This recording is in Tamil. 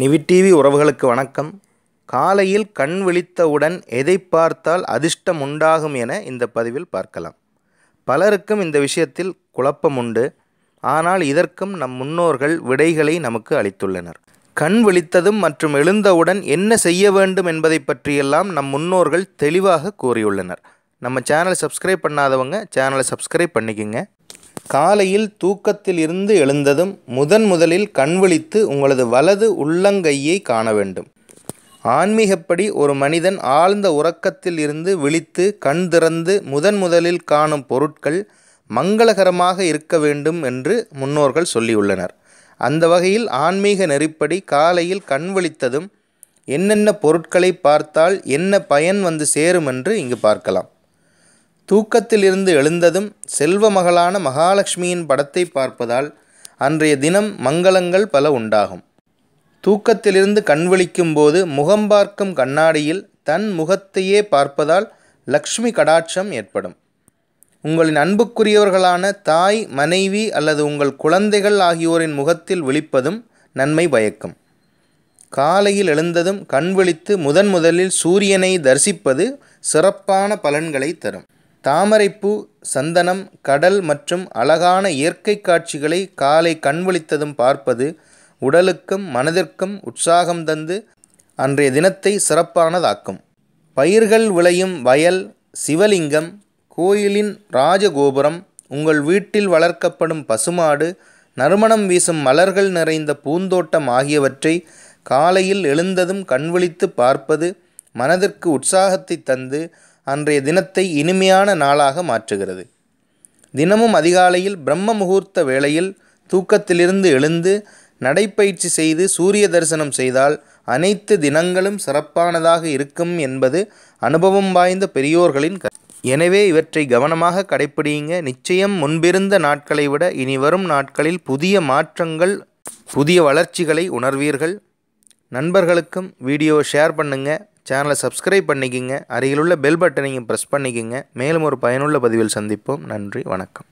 நிவி டிவி உறவுகளுக்கு வணக்கம். காலையில் கண் விழித்தவுடன் எதை பார்த்தால் அதிர்ஷ்டம் உண்டாகும் என இந்த பதிவில் பார்க்கலாம். பலருக்கும் இந்த விஷயத்தில் குழப்பம் உண்டு. ஆனால் இதற்கும் நம் முன்னோர்கள் விடைகளை நமக்கு அளித்துள்ளனர். கண் விழித்ததும் மற்றும் எழுந்தவுடன் என்ன செய்ய வேண்டும் என்பதை பற்றியெல்லாம் நம் முன்னோர்கள் தெளிவாக கூறியுள்ளனர். நம்ம சேனலை சப்ஸ்கிரைப் பண்ணாதவங்க சேனலை சப்ஸ்கிரைப் பண்ணிக்கோங்க. காலையில் தூக்கத்தில் இருந்து எழுந்ததும் முதலில் கண் விழித்து உங்களது வலது உள்ளங்கையை காண வேண்டும். ஆன்மீகப்படி ஒரு மனிதன் ஆழ்ந்த உறக்கத்தில் இருந்து விழித்து கண் திறந்து முதலில் காணும் பொருட்கள் மங்களகரமாக இருக்க வேண்டும் என்று முன்னோர்கள் சொல்லியுள்ளனர். அந்த வகையில் ஆன்மீக நெறிப்படி காலையில் கண் விழித்ததும் என்னென்ன பொருட்களை பார்த்தால் என்ன பயன் வந்து சேரும் என்று இங்கு பார்க்கலாம். தூக்கத்திலிருந்து எழுந்ததும் செல்வமகளான மகாலட்சுமியின் படத்தை பார்ப்பதால் அன்றைய தினம் மங்களங்கள் பல உண்டாகும். தூக்கத்திலிருந்து கண் விழிக்கும் போது முகம் பார்க்கும் கண்ணாடியில் தன் முகத்தையே பார்ப்பதால் லக்ஷ்மி கடாட்சம் ஏற்படும். உங்களின் அன்புக்குரியவர்களான தாய், மனைவி அல்லது உங்கள் குழந்தைகள் ஆகியோரின் முகத்தில் விழிப்பதும் நன்மை பயக்கும். காலையில் எழுந்ததும் கண் விழித்து முதலில் சூரியனை தரிசிப்பது சிறப்பான பலன்களை தரும். தாமரைப்பூ, சந்தனம், கடல் மற்றும் அழகான இயற்கை காட்சிகளை காலை கண் விழித்ததும் பார்ப்பது உடலுக்கும் மனதிற்கும் உற்சாகம் தந்து அன்றைய தினத்தை சிறப்பானதாக்கும். பயிர்கள் விளையும் வயல், சிவலிங்கம், கோயிலின் ராஜகோபுரம், உங்கள் வீட்டில் வளர்க்கப்படும் பசுமாடு, நறுமணம் வீசும் மலர்கள் நிறைந்த பூந்தோட்டம் ஆகியவற்றை காலையில் எழுந்ததும் கண் விழித்து பார்ப்பது மனதிற்கு உற்சாகத்தை தந்து அன்றைய தினத்தை இனிமையான நாளாக மாற்றுகிறது. தினமும் அதிகாலையில் பிரம்ம முகூர்த்த வேளையில் தூக்கத்திலிருந்து எழுந்து நடைப்பயிற்சி செய்து சூரிய தரிசனம் செய்தால் அனைத்து தினங்களும் சிறப்பானதாக இருக்கும் என்பது அனுபவம் வாய்ந்த பெரியோர்களின் கருத்து. எனவே இவற்றை கவனமாக கடைப்பிடியுங்க. நிச்சயம் முன்பிருந்த நாட்களை விட இனி வரும் நாட்களில் புதிய மாற்றங்கள், புதிய வளர்ச்சிகளை உணர்வீர்கள். நண்பர்களுக்கும் வீடியோவை ஷேர் பண்ணுங்கள். சேனலை சப்ஸ்கிரைப் பண்ணிக்கோங்க. அருகிலுள்ள பெல் பட்டனையும் ப்ரெஸ் பண்ணிக்கோங்க. மேலும் ஒரு பயனுள்ள பதிவில் சந்திப்போம். நன்றி, வணக்கம்.